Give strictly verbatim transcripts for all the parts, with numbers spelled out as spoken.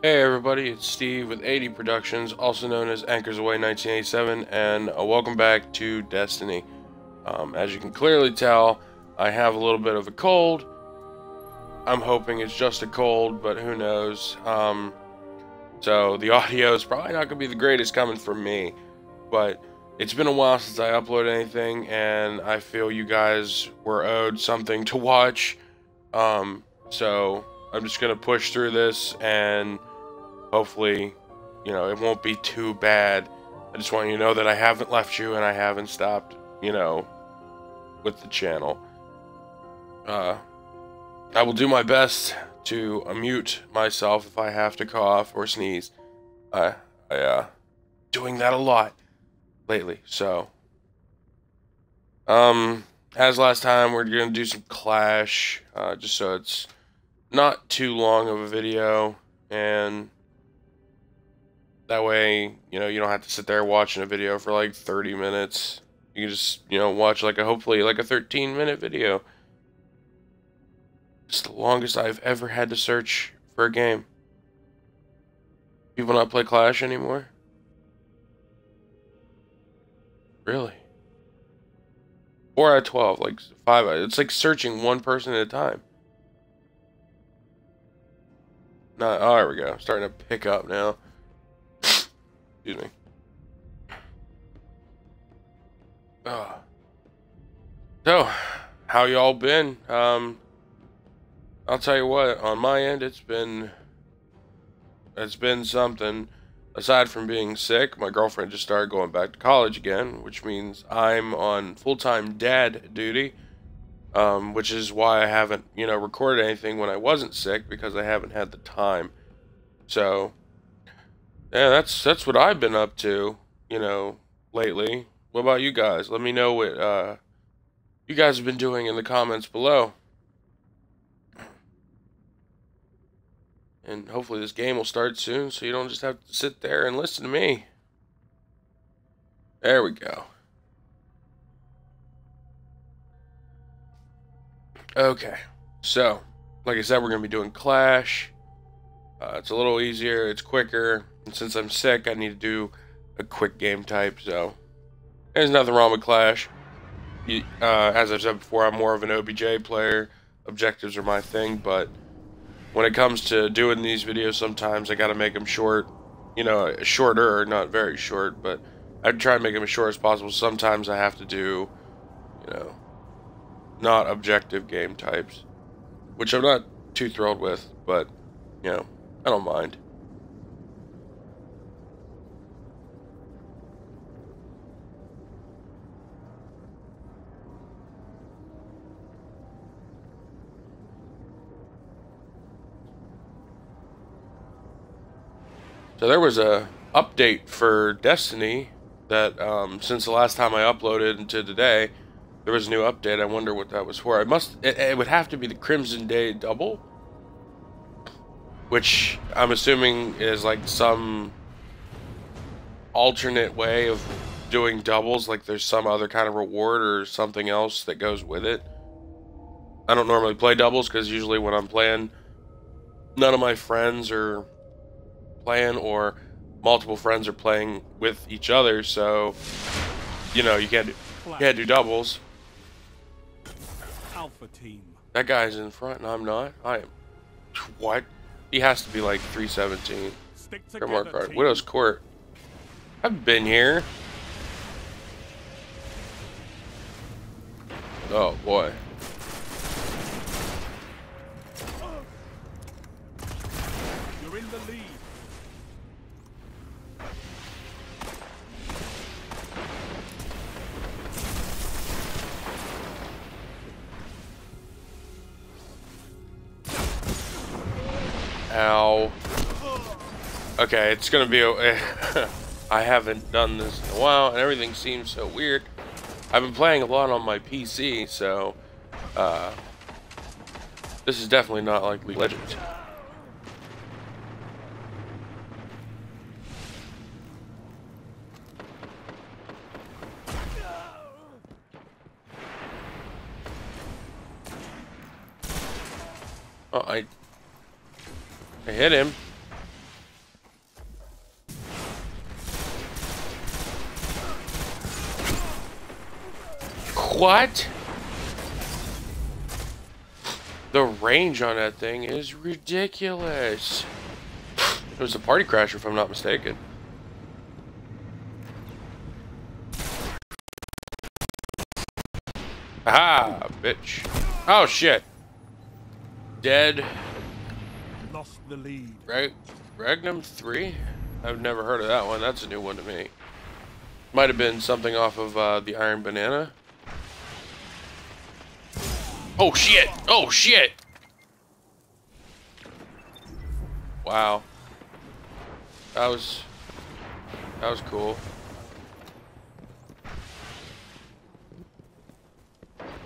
Hey everybody, it's Steve with A D Productions, also known as Anchors Away nineteen eighty-seven, and uh, welcome back to Destiny. Um, as you can clearly tell, I have a little bit of a cold. I'm hoping it's just a cold, but who knows. Um, so the audio is probably not going to be the greatest coming from me, but it's been a while since I uploaded anything, and I feel you guys were owed something to watch. Um, so I'm just going to push through this, and hopefully, you know, it won't be too bad. I just want you to know that I haven't left you, and I haven't stopped, you know, with the channel. Uh, I will do my best to mute myself if I have to cough or sneeze. Uh, I, uh, doing that a lot lately, so. Um, as last time, we're going to do some Clash, uh, just so it's not too long of a video, and that way, you know, you don't have to sit there watching a video for like thirty minutes. You can just, you know, watch like a, hopefully like a thirteen minute video. It's the longest I've ever had to search for a game. People not play Clash anymore? Really? four out of twelve, like five, it's like searching one person at a time. No, oh, there we go. Starting to pick up now. Excuse me. Oh. So, how y'all been? Um, I'll tell you what. On my end, it's been it's been something. Aside from being sick, my girlfriend just started going back to college again, which means I'm on full-time dad duty. Um, which is why I haven't, you know, recorded anything when I wasn't sick, because I haven't had the time. So, yeah, that's that's what I've been up to, you know, lately. What about you guys? Let me know what uh, you guys have been doing in the comments below. And hopefully this game will start soon, so you don't just have to sit there and listen to me. There we go. Okay, so, like I said, we're going to be doing Clash. Uh, it's a little easier, it's quicker, and since I'm sick, I need to do a quick game type, so. There's nothing wrong with Clash. You, uh, as I've said before, I'm more of an O B J player. Objectives are my thing, but when it comes to doing these videos, sometimes I got to make them short. You know, shorter, not very short, but I try to make them as short as possible. Sometimes I have to do, you know, not objective game types, which I'm not too thrilled with, but, you know, I don't mind. So there was a update for Destiny that, um, since the last time I uploaded to today, there was a new update. I wonder what that was for. I must. It, it would have to be the Crimson Day double, which I'm assuming is like some alternate way of doing doubles. Like there's some other kind of reward or something else that goes with it. I don't normally play doubles because usually when I'm playing, none of my friends are playing, or multiple friends are playing with each other. So, you know, you can't. You can't do doubles. Alpha team. That guy's in front, and I'm not. I am. What? He has to be like three seventeen. Stick together, card. Widow's court. I've been here. Oh boy. You're in the lead. Ow. Okay, it's gonna be a I haven't done this in a while, and everything seems so weird. I've been playing a lot on my P C, so uh, this is definitely not like League of Legends. Oh, I I hit him. What? The range on that thing is ridiculous. It was a Party Crasher, if I'm not mistaken. Aha, bitch. Oh, shit. Dead. Lost the lead. Right? Regnum three? I've never heard of that one. That's a new one to me. Might have been something off of uh, the Iron Banner. Oh, shit. Oh, shit. Wow. That was... That was cool.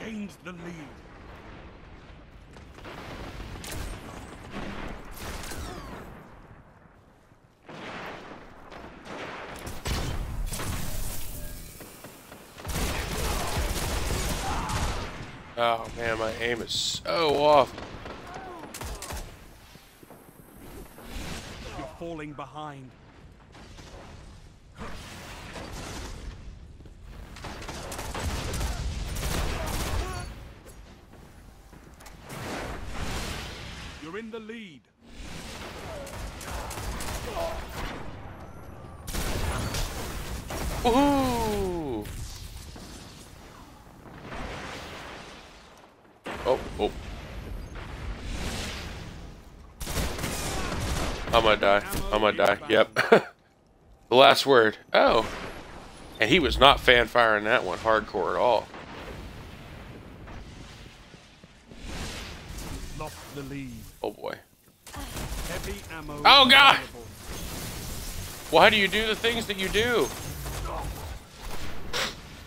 Gained the lead. Oh man, my aim is so off. You're falling behind. You're in the lead. Woohoo! Oh, oh. I might die. I might die. Yep. The last word. Oh. And he was not fan firing that one hardcore at all. Lost the lead. Oh boy. Heavy ammo. Oh god. Why do you do the things that you do?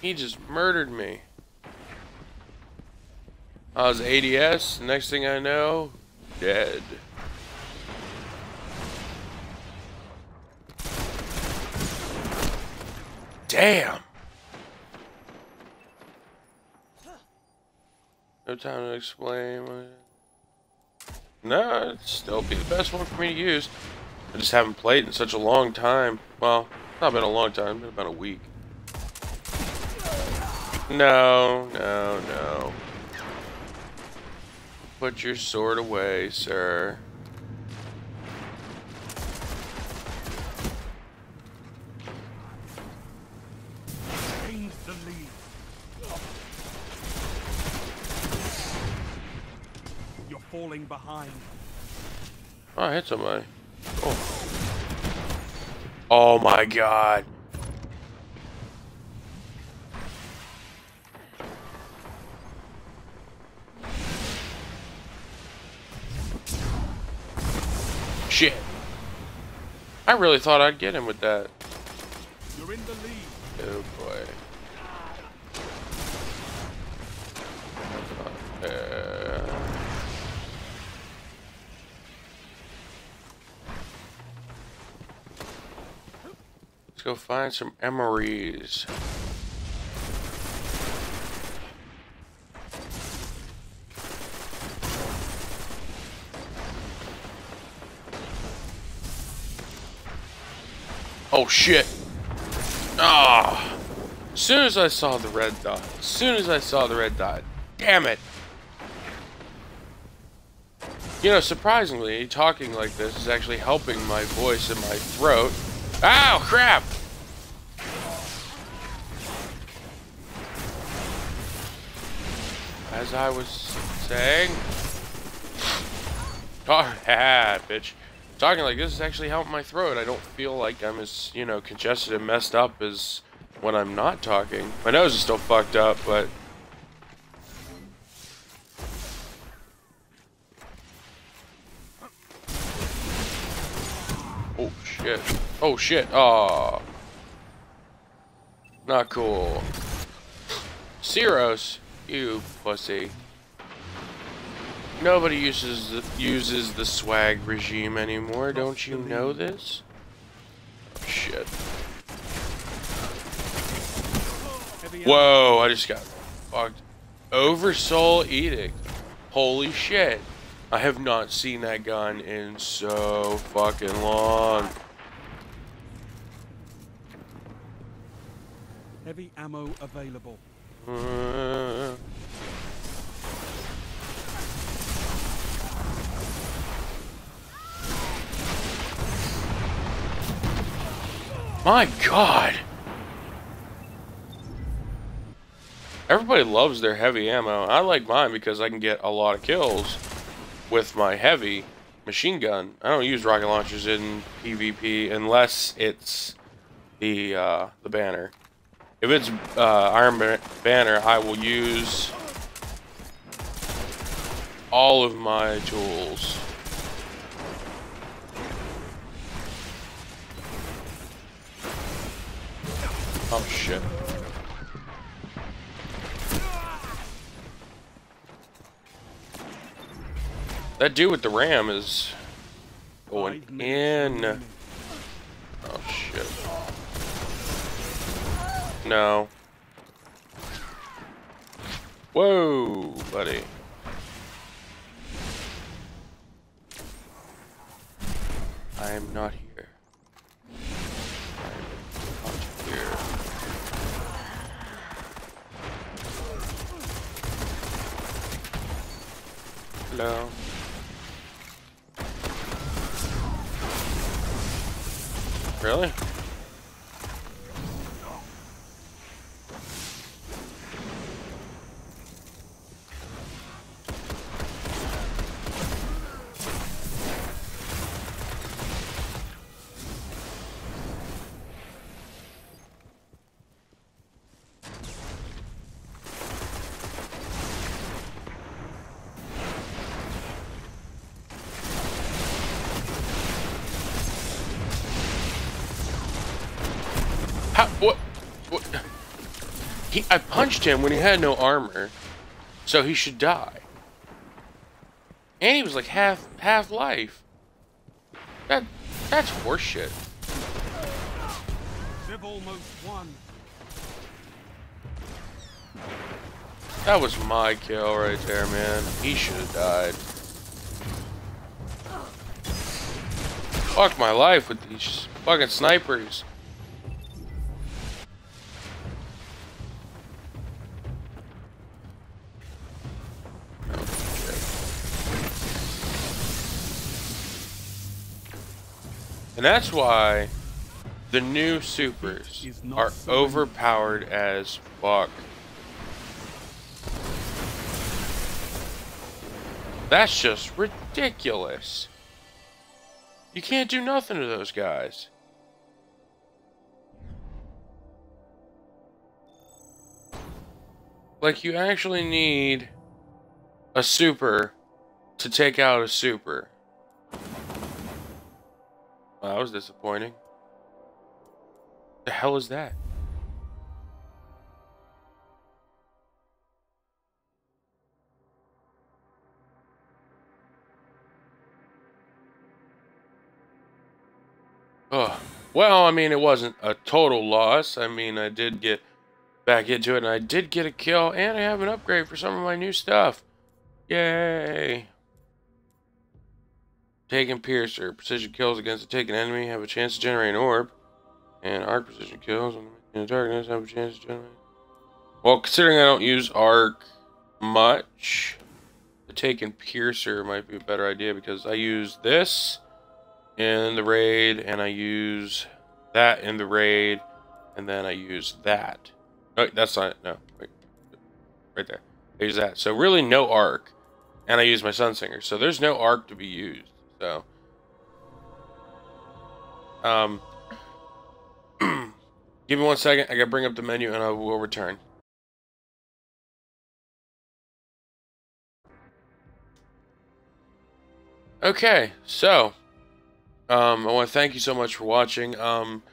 He just murdered me. I was A D S, next thing I know, dead. Damn! No time to explain. No, it'd still be the best one for me to use. I just haven't played in such a long time. Well, not been a long time, it's been about a week. No, no, no. Put your sword away, sir. Change the lead. You're falling behind. Oh, I hit somebody. Oh. Oh my god. Shit. I really thought I'd get him with that. You're in the lead. Oh boy. Uh... Let's go find some emeries. Oh shit. Ah! Oh. As soon as I saw the red dot. As soon as I saw the red dot. Damn it. You know, surprisingly, talking like this is actually helping my voice and my throat. Ow, crap! As I was saying. Oh, yeah, bitch. Talking like this is actually helping my throat. I don't feel like I'm as, you know, congested and messed up as when I'm not talking. My nose is still fucked up, but... Oh, shit. Oh, shit. Aw. Not cool. Ceros, you pussy. Nobody uses the, uses the swag regime anymore. Don't you know this? Oh, shit. Whoa, I just got fucked. Oversoul Edict. Holy shit. I have not seen that gun in so fucking long. Heavy ammo available. Uh, my God! Everybody loves their heavy ammo. I like mine because I can get a lot of kills with my heavy machine gun. I don't use rocket launchers in PvP unless it's the uh, the banner. If it's uh, Iron Banner, I will use all of my tools. Oh shit. That dude with the ram is going in. Oh shit. No. Whoa, buddy. I am not here. I am not here. Hello. Really? I punched him when he had no armor, so he should die. And he was like half half life. That that's horseshit. They've almost won. That was my kill right there, man. He should have died. Fuck my life with these fucking snipers. And that's why the new supers are overpowered as fuck. That's just ridiculous. You can't do nothing to those guys. Like, you actually need a super to take out a super. Wow, that was disappointing. What the hell is that? Oh, well, I mean, it wasn't a total loss. I mean, I did get back into it, and I did get a kill, and I have an upgrade for some of my new stuff. Yay! Taken Piercer. Precision kills against a taken enemy have a chance to generate an orb. And arc precision kills in the darkness have a chance to generate. Well, considering I don't use arc much, the Taken Piercer might be a better idea because I use this in the raid, and I use that in the raid, and then I use that. No, that's not it. No. Wait. Right there. I use that. So really no arc. And I use my Sunsinger. So there's no arc to be used. So, um, give me one second. I gotta bring up the menu and I will return. Okay, so, um, I want to thank you so much for watching. Um,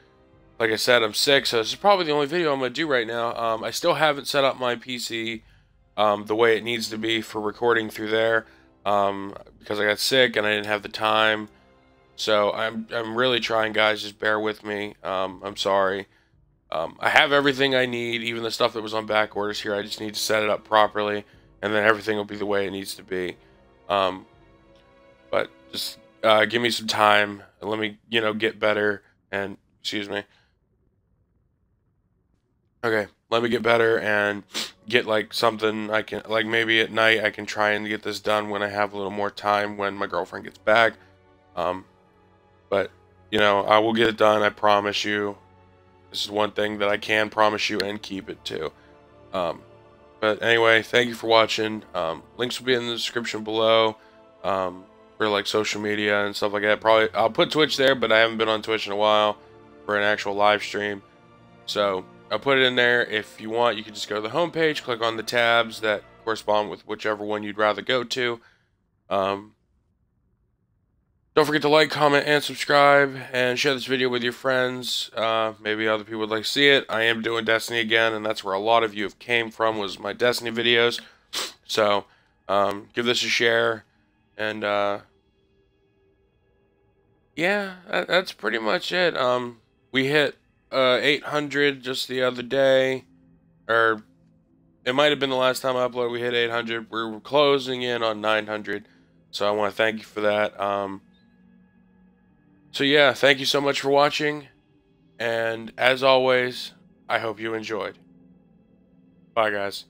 like I said, I'm sick, so this is probably the only video I'm gonna do right now. Um, I still haven't set up my P C, um, the way it needs to be for recording through there. Um, because I got sick and I didn't have the time, so I'm I'm really trying, guys. Just bear with me. Um, I'm sorry. Um, I have everything I need, even the stuff that was on back orders here. I just need to set it up properly, and then everything will be the way it needs to be. Um, but just uh, give me some time and let me, you know, get better. And excuse me. Okay, let me get better and get like something I can, like maybe at night I can try and get this done when I have a little more time when my girlfriend gets back. Um, but you know, I will get it done. I promise you. This is one thing that I can promise you and keep it to. Um, but anyway, thank you for watching. Um, links will be in the description below. Um, for like social media and stuff like that. Probably I'll put Twitch there, but I haven't been on Twitch in a while for an actual live stream. So I'll put it in there. If you want, you can just go to the homepage, click on the tabs that correspond with whichever one you'd rather go to. Um, don't forget to like, comment, and subscribe, and share this video with your friends. Uh, maybe other people would like to see it. I am doing Destiny again, and that's where a lot of you have came from, was my Destiny videos. So um, give this a share, and uh, yeah, that, that's pretty much it. Um, we hit... Uh, eight hundred just the other day, or it might have been the last time I uploaded. We hit eight hundred. We were closing in on nine hundred, so I want to thank you for that. Um, so yeah, thank you so much for watching, and as always, I hope you enjoyed. Bye, guys.